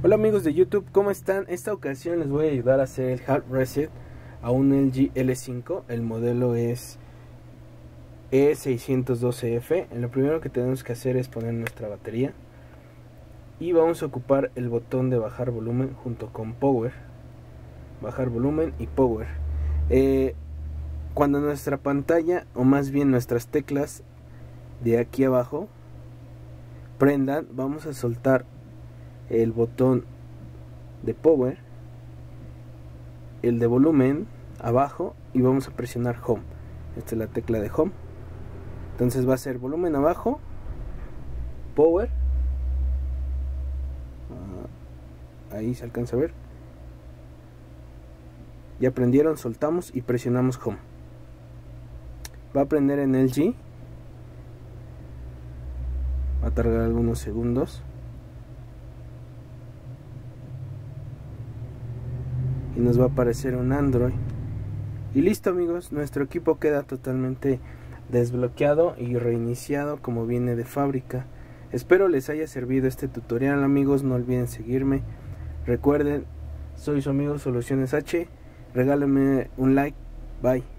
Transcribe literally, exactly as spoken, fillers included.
Hola amigos de YouTube, ¿cómo están? Esta ocasión les voy a ayudar a hacer el hard reset a un L G L cinco. El modelo es E seis uno dos F. Lo primero que tenemos que hacer es poner nuestra batería y vamos a ocupar el botón de bajar volumen junto con power. Bajar volumen y power. eh, Cuando nuestra pantalla, o más bien nuestras teclas de aquí abajo prendan, vamos a soltar el botón de power, el de volumen abajo, y vamos a presionar home. Esta es la tecla de home. Entonces va a ser volumen abajo, power, ahí se alcanza a ver, ya prendieron, soltamos y presionamos home. Va a prender en L G, va a tardar algunos segundos. Y nos va a aparecer un Android. Y listo amigos, nuestro equipo queda totalmente desbloqueado y reiniciado como viene de fábrica. Espero les haya servido este tutorial amigos, no olviden seguirme. Recuerden, soy su amigo Soluciones H. Regálenme un like, bye.